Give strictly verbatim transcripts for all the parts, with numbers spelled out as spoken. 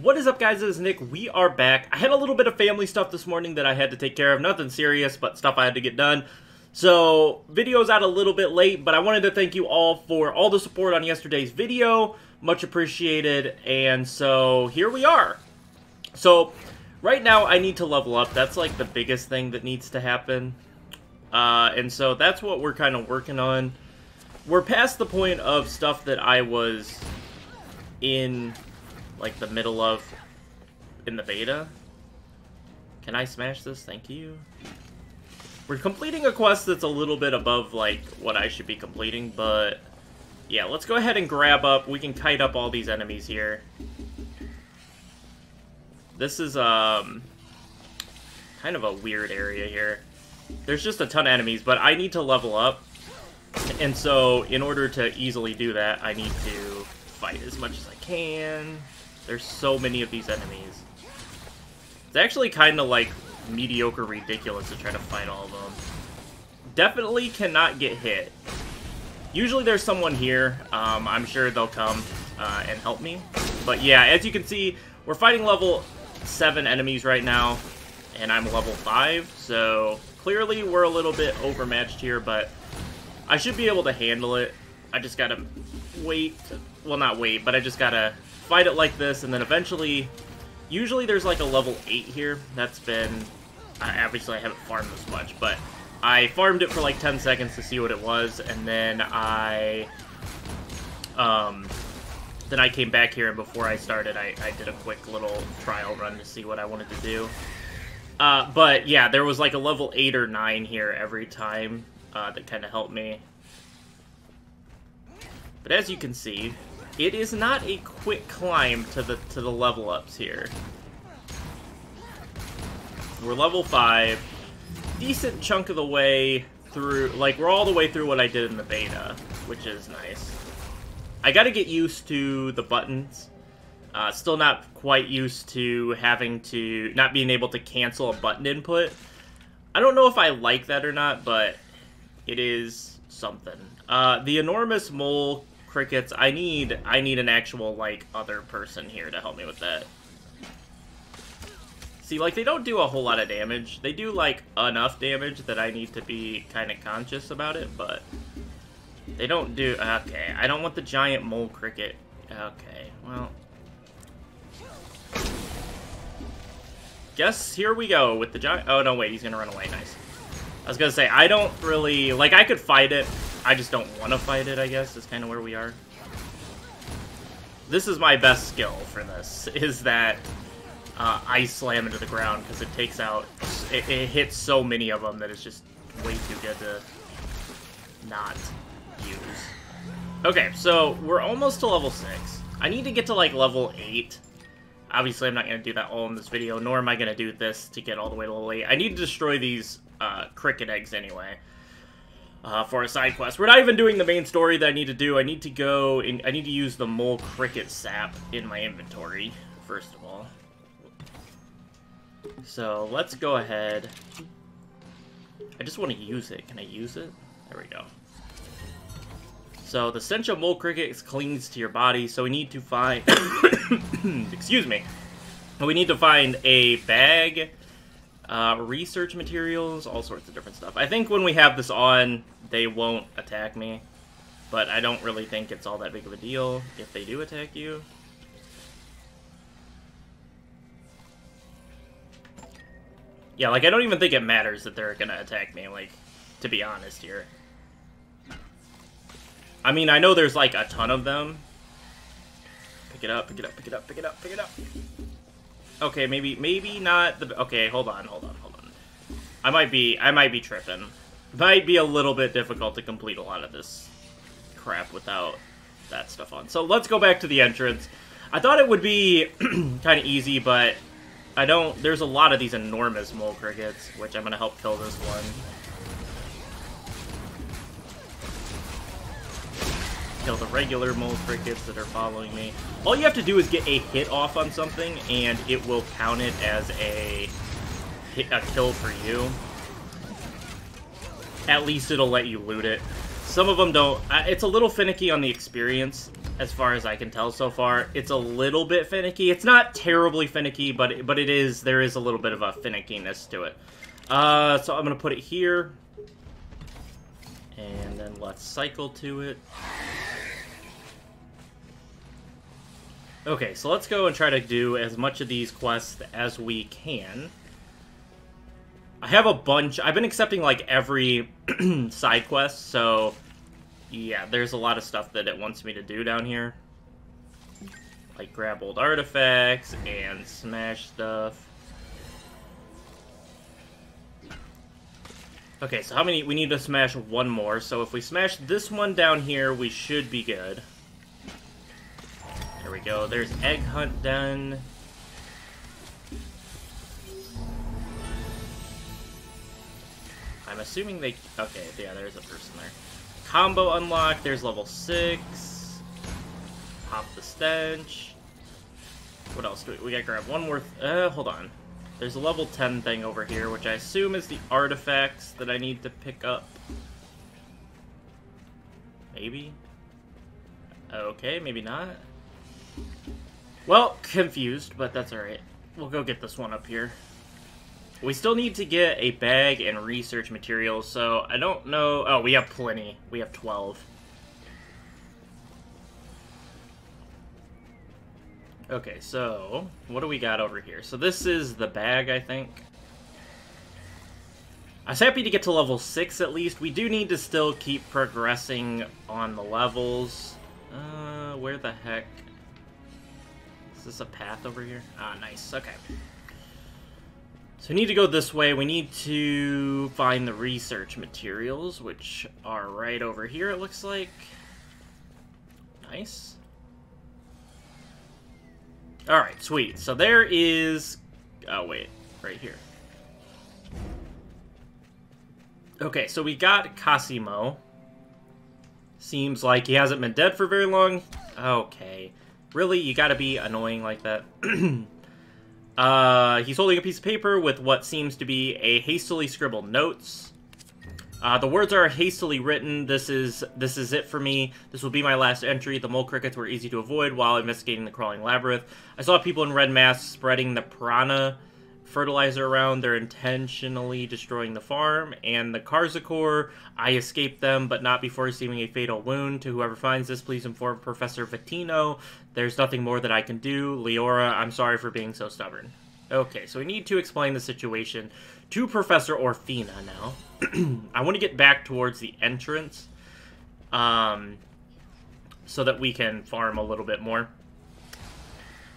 What is up, guys? It is Nick. We are back. I had a little bit of family stuff this morning that I had to take care of. Nothing serious, but stuff I had to get done. So, video's out a little bit late, but I wanted to thank you all for all the support on yesterday's video. Much appreciated. And so, here we are. So, right now I need to level up. That's like the biggest thing that needs to happen. Uh, and so that's what we're kind of working on. We're past the point of stuff that I was in, like, the middle of in the beta. Can I smash this? Thank you. We're completing a quest that's a little bit above, like, what I should be completing, but yeah, let's go ahead and grab up. We can kite up all these enemies here. This is, um, kind of a weird area here. There's just a ton of enemies, but I need to level up. And so, in order to easily do that, I need to fight as much as I can. There's so many of these enemies. It's actually kind of, like, mediocre ridiculous to try to fight all of them. Definitely cannot get hit. Usually there's someone here. Um, I'm sure they'll come uh, and help me. But yeah, as you can see, we're fighting level seven enemies right now, and I'm level five, so clearly we're a little bit overmatched here, but I should be able to handle it. I just gotta wait. Well, not wait, but I just gotta fight it like this, and then eventually, usually there's like a level eight here. That's been, I obviously I haven't farmed this much, but I farmed it for like ten seconds to see what it was, and then I, um... Then I came back here, and before I started, I, I did a quick little trial run to see what I wanted to do. Uh, but yeah, there was like a level eight or nine here every time uh, that kind of helped me. But as you can see, it is not a quick climb to the, to the level ups here. We're level five, decent chunk of the way through, like we're all the way through what I did in the beta, which is nice. I gotta get used to the buttons. Uh, still not quite used to having to, not being able to cancel a button input. I don't know if I like that or not, but it is something. Uh, the enormous mole crickets, I need, I need an actual, like, other person here to help me with that. See, like, they don't do a whole lot of damage. They do, like, enough damage that I need to be kind of conscious about it, but they don't do... Okay, I don't want the giant mole cricket. Okay, well, guess here we go with the giant... Oh, no, wait, he's gonna run away. Nice. I was gonna say, I don't really... Like, I could fight it. I just don't want to fight it, I guess, is kind of where we are. This is my best skill for this, is that uh, I slam into the ground, because it takes out... It, it hits so many of them that it's just way too good to not use. Okay, so we're almost to level six. I need to get to like level eight. Obviously I'm not going to do that all in this video, nor am I going to do this to get all the way to level eight. I need to destroy these uh, cricket eggs anyway uh, for a side quest. We're not even doing the main story that I need to do. I need to go and I need to use the mole cricket sap in my inventory first of all. So let's go ahead. I just want to use it. Can I use it? There we go. So the stench of mole crickets clings to your body, so we need to find... Excuse me. We need to find a bag, uh, research materials, all sorts of different stuff. I think when we have this on, they won't attack me. But I don't really think it's all that big of a deal if they do attack you. Yeah, like, I don't even think it matters that they're gonna attack me, like, to be honest here. I mean, I know there's, like, a ton of them. Pick it up, pick it up, pick it up, pick it up, pick it up. Okay, maybe, maybe not the... Okay, hold on, hold on, hold on. I might be, I might be tripping. Might be a little bit difficult to complete a lot of this crap without that stuff on. So let's go back to the entrance. I thought it would be kind of easy, but I don't... There's a lot of these enormous mole crickets, which I'm going to help kill this one. Kill the regular mole crickets that are following me. All you have to do is get a hit off on something, and it will count it as a, hit, a kill for you. At least it'll let you loot it. Some of them don't. It's a little finicky on the experience, as far as I can tell so far. It's a little bit finicky. It's not terribly finicky, but it, but it is. There is a little bit of a finickiness to it. Uh, so I'm gonna put it here, and then let's cycle to it. Okay, so let's go and try to do as much of these quests as we can. I have a bunch. I've been accepting, like, every side quest, so... yeah, there's a lot of stuff that it wants me to do down here. Like, grab old artifacts and smash stuff. Okay, so how many... we need to smash one more, so if we smash this one down here, we should be good. There we go. There's egg hunt done. I'm assuming they... okay, yeah, there's a person there. Combo unlocked. There's level six. Pop the stench. What else do we... we gotta grab one more... Th uh, hold on. There's a level ten thing over here, which I assume is the artifacts that I need to pick up. Maybe? Okay, maybe not. Well, confused, but that's alright. We'll go get this one up here. We still need to get a bag and research materials, so I don't know... oh, we have plenty. We have twelve. Okay, so what do we got over here? So this is the bag, I think. I was happy to get to level six at least. We do need to still keep progressing on the levels. Uh, where the heck... is this a path over here? Ah, nice. Okay. So we need to go this way. We need to find the research materials, which are right over here, it looks like. Nice. Alright, sweet. So there is... oh, wait. Right here. Okay, so we got Cosimo. Seems like he hasn't been dead for very long. Okay. Really? You gotta be annoying like that? uh, he's holding a piece of paper with what seems to be a hastily scribbled notes. Uh, the words are hastily written. This is this is it for me. This will be my last entry. The mole crickets were easy to avoid while investigating the crawling labyrinth. I saw people in red masks spreading the piranha fertilizer around. They're intentionally destroying the farm and the Karzakor. I escaped them, but not before receiving a fatal wound. To whoever finds this, please inform Professor Vitino. There's nothing more that I can do. Leora, I'm sorry for being so stubborn. Okay, so we need to explain the situation to Professor Orfina now. I want to get back towards the entrance, um, so that we can farm a little bit more.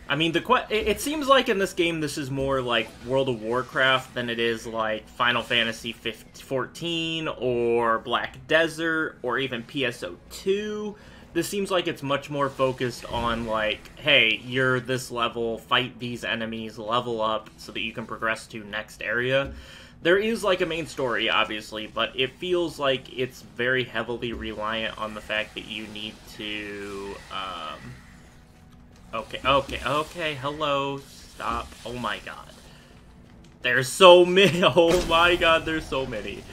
I mean, the que it seems like in this game, this is more like World of Warcraft than it is like Final Fantasy fourteen or Black Desert or even P S O two. This seems like it's much more focused on like, hey, you're this level, fight these enemies, level up so that you can progress to next area. There is like a main story, obviously, but it feels like it's very heavily reliant on the fact that you need to... Um, Okay, okay, okay, hello, stop, oh my god. There's so many, oh my god, there's so many.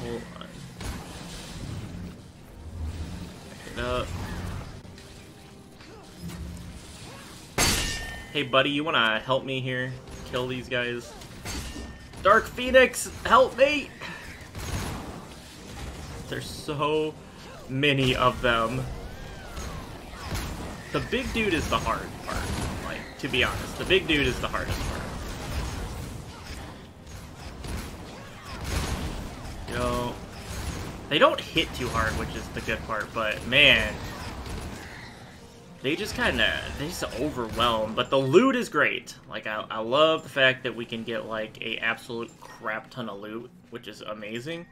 Hold on. Back it up. Hey buddy, you wanna help me here? Kill these guys? Dark Phoenix, help me! There's so many of them. The big dude is the hard part, like, to be honest. The big dude is the hardest part. Yo. They don't hit too hard, which is the good part, but, man. They just kinda, they just overwhelm, but the loot is great. Like, I, I love the fact that we can get, like, a absolute crap ton of loot, which is amazing.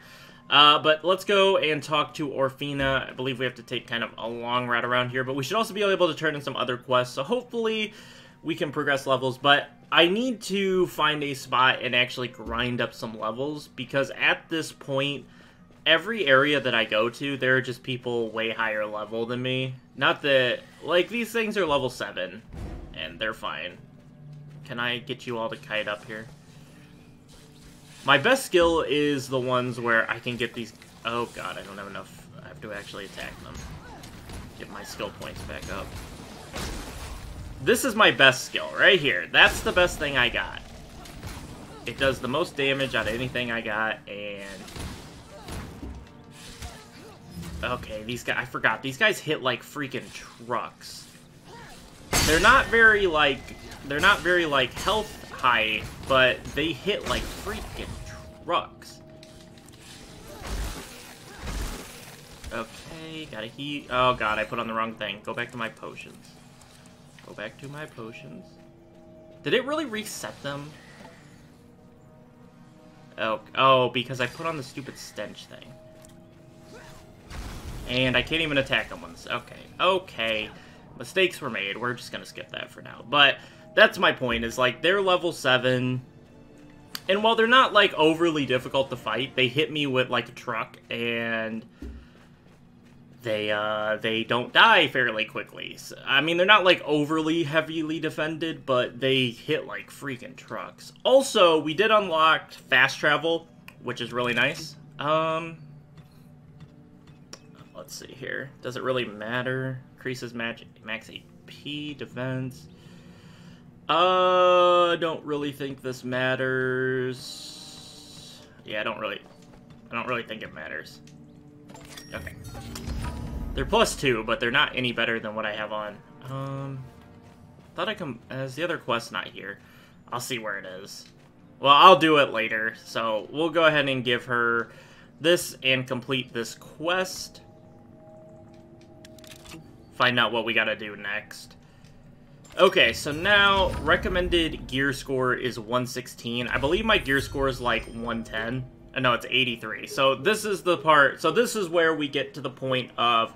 Uh, but let's go and talk to Orfina. I believe we have to take kind of a long route around here, but we should also be able to turn in some other quests, so hopefully we can progress levels. But I need to find a spot and actually grind up some levels, because at this point, every area that I go to, there are just people way higher level than me. Not that, like, these things are level seven, and they're fine. Can I get you all to kite up here? My best skill is the ones where I can get these Oh god, I don't have enough. I have to actually attack them. Get my skill points back up. This is my best skill, right here. That's the best thing I got. It does the most damage out of anything I got, and... Okay, these guys... I forgot. These guys hit, like, freaking trucks. They're not very, like... They're not very, like, health high, but they hit, like, freaking trucks. Okay, gotta heat... Oh, God, I put on the wrong thing. Go back to my potions. Go back to my potions. Did it really reset them? Oh, oh, because I put on the stupid stench thing. And I can't even attack them once. Okay, okay. Mistakes were made. We're just gonna skip that for now. But that's my point, is like, they're level seven. And while they're not, like, overly difficult to fight, they hit me with, like, a truck, and... They, uh, they don't die fairly quickly. So, I mean, they're not, like, overly heavily defended, but they hit, like, freaking trucks. Also, we did unlock fast travel, which is really nice. Um, let's see here. Does it really matter? Increases magic, max A P, defense. Uh, don't really think this matters. Yeah, I don't really, I don't really think it matters. Okay. They're plus two, but they're not any better than what I have on. Um, thought I can. Uh, is the other quest not here? I'll see where it is. Well, I'll do it later. So we'll go ahead and give her this and complete this quest. Find out what we gotta do next. Okay, so now recommended gear score is one sixteen. I believe my gear score is like one ten. No, it's eighty-three. So this is the part. So this is where we get to the point of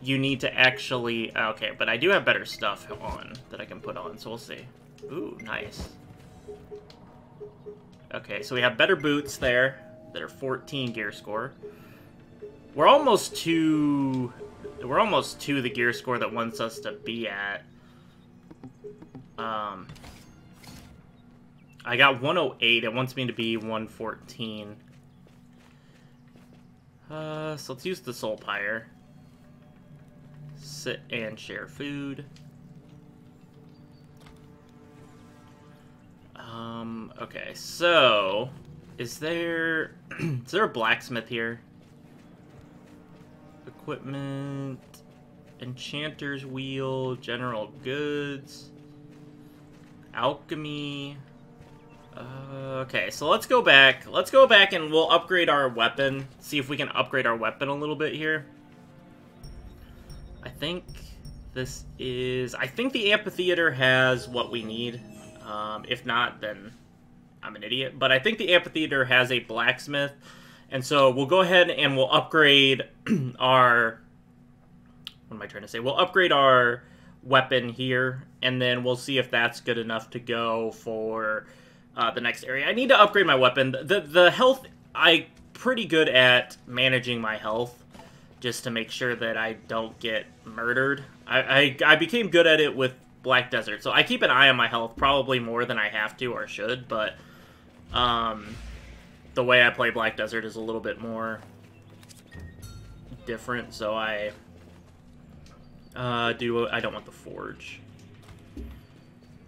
you need to actually... Okay, but I do have better stuff on that I can put on, so we'll see. Ooh, nice. Okay, so we have better boots there that are fourteen gear score. We're almost to... We're almost to the gear score that wants us to be at. Um... I got one oh eight. It wants me to be one fourteen. Uh, so let's use the soul pyre. Sit and share food. Um, okay, so is there is there a blacksmith here? Equipment, enchanter's wheel, general goods, alchemy. Uh, okay, so let's go back. Let's go back and we'll upgrade our weapon. See if we can upgrade our weapon a little bit here. I think this is... I think the amphitheater has what we need. Um, if not, then I'm an idiot. But I think the amphitheater has a blacksmith. And so we'll go ahead and we'll upgrade our... What am I trying to say? We'll upgrade our weapon here. And then we'll see if that's good enough to go for... Uh, the next area. I need to upgrade my weapon. The the health, I'm pretty good at managing my health just to make sure that I don't get murdered. I, I, I became good at it with Black Desert, so I keep an eye on my health probably more than I have to or should, but um, the way I play Black Desert is a little bit more different, so I uh, do... I don't want the forge.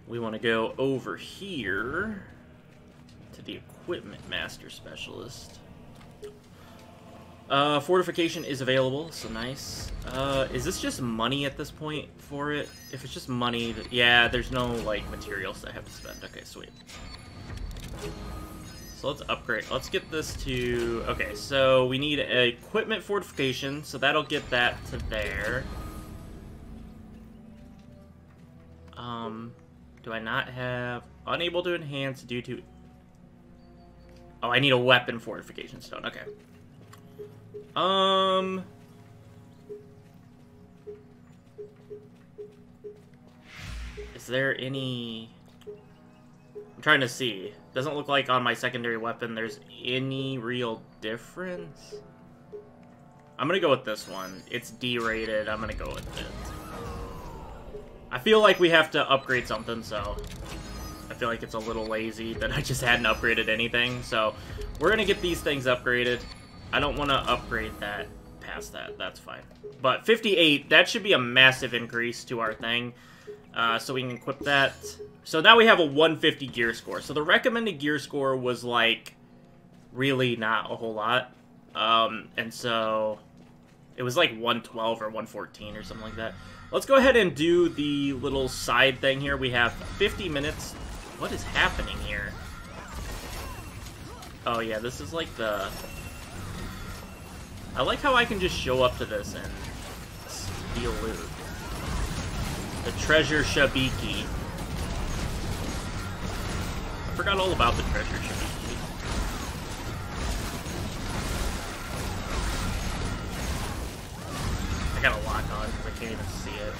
We want to go over here to the Equipment Master Specialist. Uh, fortification is available, so nice. Uh, is this just money at this point for it? If it's just money, that, yeah, there's no, like, materials that I have to spend. Okay, sweet. So let's upgrade. Let's get this to... Okay, so we need a equipment fortification, so that'll get that to there. Um... Do I not have... Unable to enhance due to... Oh, I need a weapon fortification stone. Okay. Um... Is there any... I'm trying to see. Doesn't look like on my secondary weapon there's any real difference. I'm gonna go with this one. It's D-rated. I'm gonna go with it. I feel like we have to upgrade something, so I feel like it's a little lazy that I just hadn't upgraded anything. So we're going to get these things upgraded. I don't want to upgrade that past that. That's fine. But fifty-eight, that should be a massive increase to our thing. Uh, so we can equip that. So now we have a one fifty gear score. So the recommended gear score was, like, really not a whole lot. Um, and so it was, like, one twelve or one fourteen or something like that. Let's go ahead and do the little side thing here. We have fifty minutes. What is happening here? Oh, yeah, this is, like, the... I like how I can just show up to this and steal loot. The Treasure Shabiki. I forgot all about the Treasure Shabiki. I gotta lock on because I can't even see it.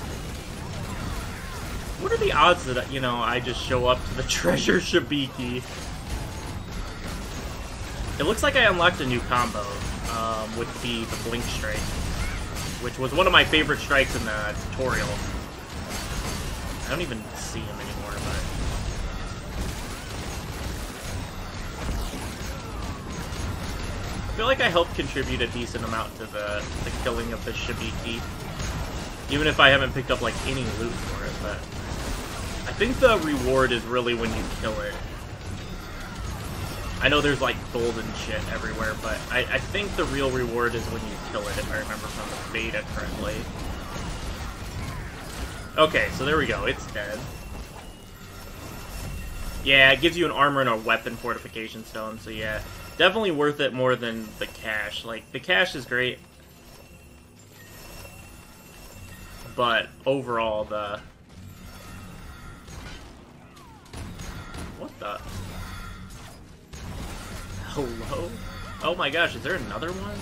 What are the odds that, you know, I just show up to the Treasure Shabiki? It looks like I unlocked a new combo. Um, would be the Blink Strike, which was one of my favorite strikes in the tutorial. I don't even see him anymore, but... I feel like I helped contribute a decent amount to the, the killing of the Shabiki, even if I haven't picked up, like, any loot for it, but... I think the reward is really when you kill it. I know there's, like, gold and shit everywhere, but I, I think the real reward is when you kill it, if I remember from the beta correctly. Okay, so there we go. It's dead. Yeah, it gives you an armor and a weapon fortification stone, so yeah. Definitely worth it more than the cash. Like, the cash is great. But overall, the... What the... Hello? Oh my gosh, is there another one?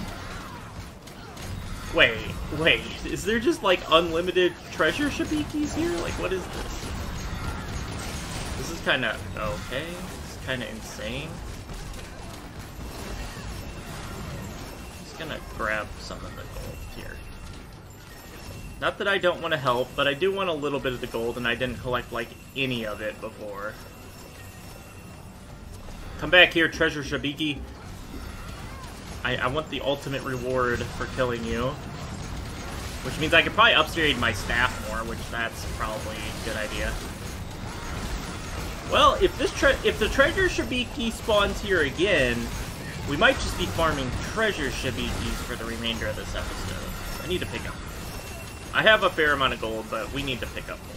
Wait, wait, is there just, like, unlimited Treasure Shabikis here? Like, what is this? This is kinda... okay. This is kinda insane. I'm just gonna grab some of the gold here. Not that I don't want to help, but I do want a little bit of the gold, and I didn't collect, like, any of it before. Come back here, Treasure Shabiki. I, I want the ultimate reward for killing you. Which means I could probably upgrade my staff more, which that's probably a good idea. Well, if this tre if the Treasure Shabiki spawns here again, we might just be farming Treasure Shabikis for the remainder of this episode. I need to pick up. I have a fair amount of gold, but we need to pick up gold.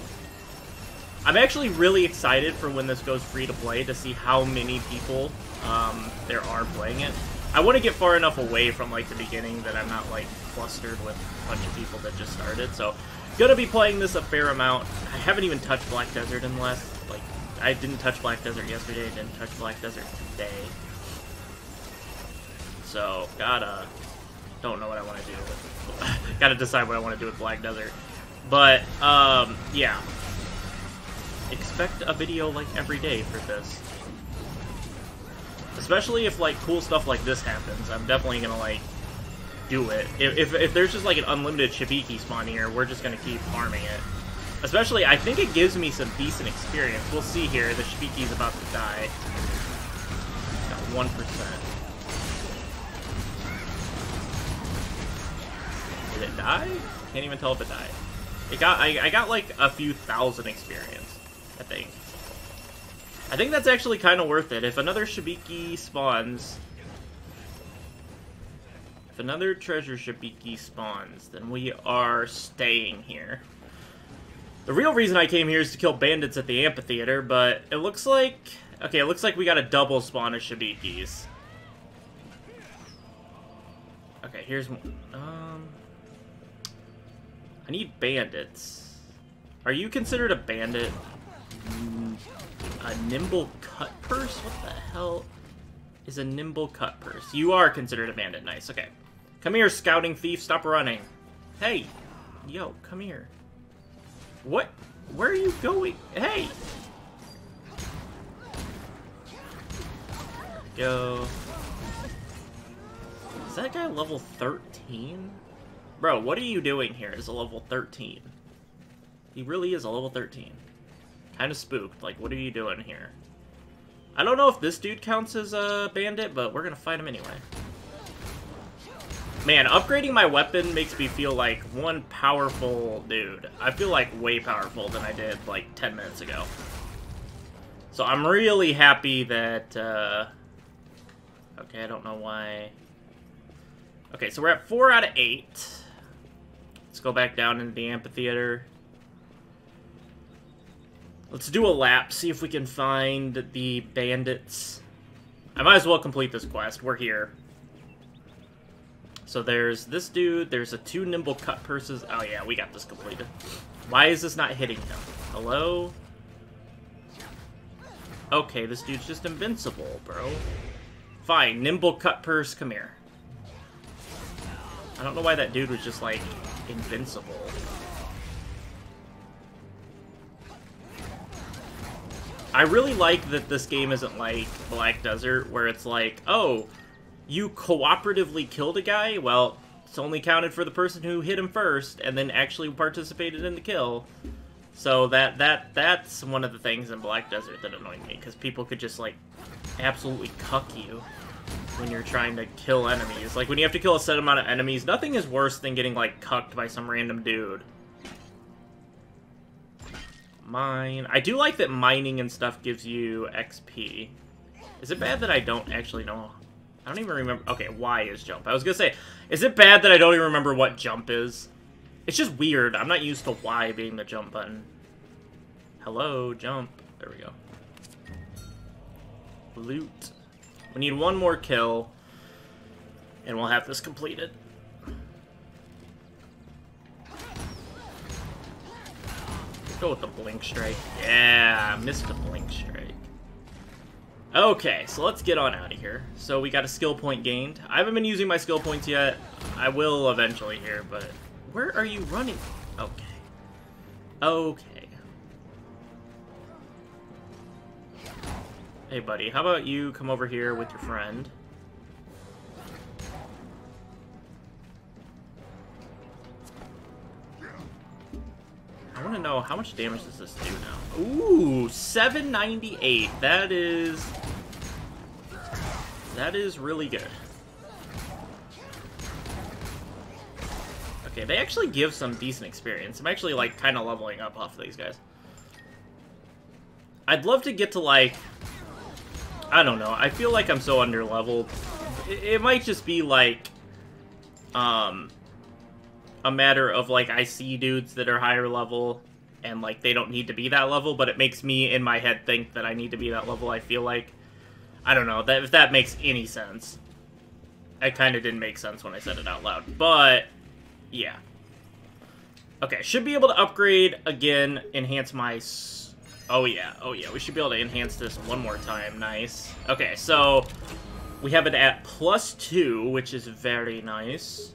I'm actually really excited for when this goes free-to-play to see how many people um, there are playing it. I want to get far enough away from, like, the beginning that I'm not, like, clustered with a bunch of people that just started. So, gonna be playing this a fair amount. I haven't even touched Black Desert in the last, like, I didn't touch Black Desert yesterday, I didn't touch Black Desert today. So, gotta... Don't know what I want to do with... Gotta decide what I want to do with Black Desert. But, um, yeah. Expect a video, like, every day for this. Especially if, like, cool stuff like this happens. I'm definitely gonna, like, do it. If, if, if there's just, like, an unlimited Shabiki spawn here, we're just gonna keep farming it. Especially, I think it gives me some decent experience. We'll see here. The Shabiki's about to die. Got one percent. Did it die? Can't even tell if it died. It got, I, I got, like, a few thousand experience. I think. I think that's actually kind of worth it. If another Shabiki spawns... If another Treasure Shabiki spawns, then we are staying here. The real reason I came here is to kill bandits at the amphitheater, but it looks like... Okay, it looks like we got a double spawn of Shabikis. Okay, here's one. Um, I need bandits. Are you considered a bandit? A nimble cut purse? What the hell is a nimble cut purse? You are considered a bandit. Nice. Okay. Come here, scouting thief. Stop running. Hey. Yo, come here. What? Where are you going? Hey. There we go. Is that guy level thirteen? Bro, what are you doing here as a level thirteen? He really is a level thirteen. Kind of spooked. Like, what are you doing here? I don't know if this dude counts as a bandit, but we're gonna fight him anyway. Man, upgrading my weapon makes me feel like one powerful dude. I feel like way powerful than I did like ten minutes ago. So I'm really happy that, uh... okay, I don't know why... Okay, so we're at four out of eight. Let's go back down into the amphitheater. Let's do a lap, see if we can find the bandits. I might as well complete this quest. We're here. So there's this dude, there's a two nimble cut purses. Oh yeah, we got this completed. Why is this not hitting him? Hello? Okay, this dude's just invincible, bro. Fine, nimble cut purse, come here. I don't know why that dude was just, like, invincible. I really like that this game isn't like Black Desert, where it's like, oh, you cooperatively killed a guy? Well, it's only counted for the person who hit him first and then actually participated in the kill. So that that that's one of the things in Black Desert that annoyed me, because people could just, like, absolutely cuck you when you're trying to kill enemies. Like, when you have to kill a set amount of enemies, nothing is worse than getting, like, cucked by some random dude. Mine. I do like that mining and stuff gives you X P. Is it bad that I don't actually know... I don't even remember... Okay, Y is jump. I was gonna say, is it bad that I don't even remember what jump is? It's just weird. I'm not used to Y being the jump button. Hello, jump. There we go. Loot. We need one more kill, and we'll have this completed. Go with the blink strike. Yeah, missed the blink strike. Okay, so let's get on out of here. So we got a skill point gained. I haven't been using my skill points yet. I will eventually here, but... Where are you running? Okay. Okay. Hey, buddy, how about you come over here with your friend? I want to know, how much damage does this do now? Ooh, seven ninety-eight. That is... That is really good. Okay, they actually give some decent experience. I'm actually, like, kind of leveling up off of these guys. I'd love to get to, like... I don't know. I feel like I'm so underleveled. It, it might just be, like... Um... a matter of, like, I see dudes that are higher level, and, like, they don't need to be that level, but it makes me, in my head, think that I need to be that level, I feel like. I don't know, that if that makes any sense. It kind of didn't make sense when I said it out loud, but... yeah. Okay, should be able to upgrade again, enhance my... S oh, yeah. Oh, yeah. We should be able to enhance this one more time. Nice. Okay, so we have it at plus two, which is very nice.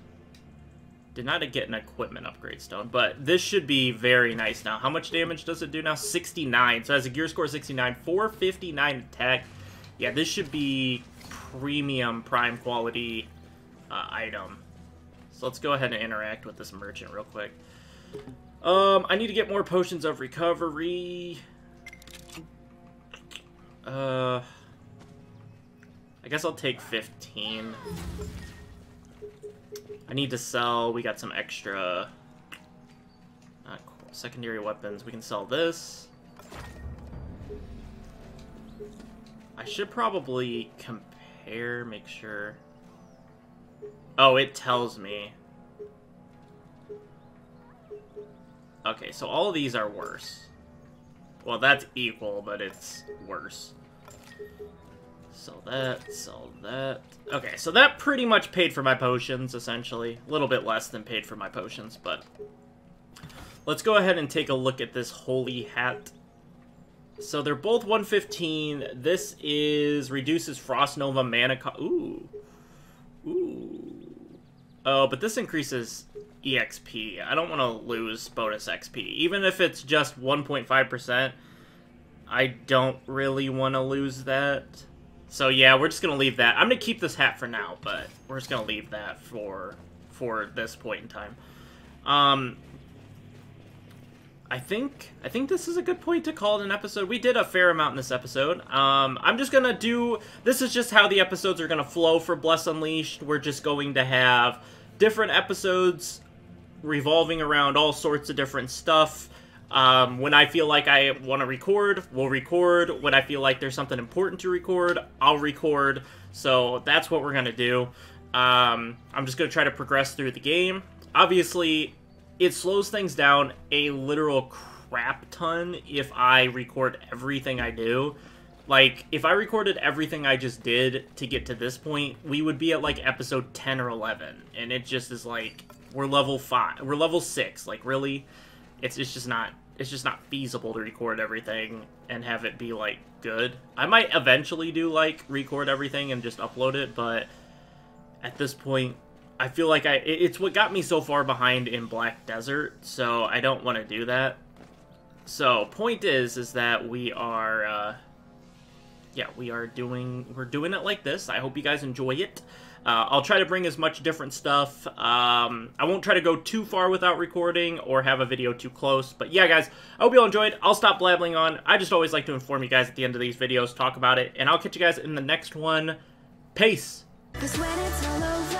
Did not get an equipment upgrade stone, but this should be very nice now. How much damage does it do now? sixty-nine. So it has a gear score of sixty-nine, four fifty-nine attack. Yeah, this should be premium prime quality uh, item. So let's go ahead and interact with this merchant real quick. Um, I need to get more potions of recovery. Uh, I guess I'll take fifteen. I need to sell. We got some extra not cool, secondary weapons. We can sell this. I should probably compare, make sure... Oh, it tells me. Okay, so all of these are worse. Well, that's equal, but it's worse. Sell that, sell that. Okay, so that pretty much paid for my potions, essentially. A little bit less than paid for my potions, but... Let's go ahead and take a look at this holy hat. So they're both one fifteen. This is... reduces Frost Nova mana cost. Ooh. Ooh. Oh, but this increases E X P. I don't want to lose bonus X P. Even if it's just one point five percent, I don't really want to lose that. So yeah, we're just going to leave that. I'm going to keep this hat for now, but we're just going to leave that for for this point in time. Um, I think I think this is a good point to call it an episode. We did a fair amount in this episode. Um, I'm just going to do... This is just how the episodes are going to flow for Bless Unleashed. We're just going to have... different episodes revolving around all sorts of different stuff. Um, when I feel like I want to record, we'll record. When I feel like there's something important to record, I'll record. So that's what we're going to do. Um, I'm just going to try to progress through the game. Obviously, it slows things down a literal crap ton if I record everything I do. Like, if I recorded everything I just did to get to this point, we would be at, like, episode ten or eleven. And it just is like, we're level five. We're level six. Like, really? It's, it's just not, it's just not feasible to record everything and have it be, like, good. I might eventually do, like, record everything and just upload it, but at this point, I feel like I, it's what got me so far behind in Black Desert, so I don't want to do that. So, point is, is that we are, uh, yeah, we are doing, we're doing it like this. I hope you guys enjoy it. Uh, I'll try to bring as much different stuff. Um, I won't try to go too far without recording or have a video too close. But yeah, guys, I hope you all enjoyed. I'll stop blabbling on. I just always like to inform you guys at the end of these videos, talk about it. And I'll catch you guys in the next one. Peace. 'Cause when it's all over.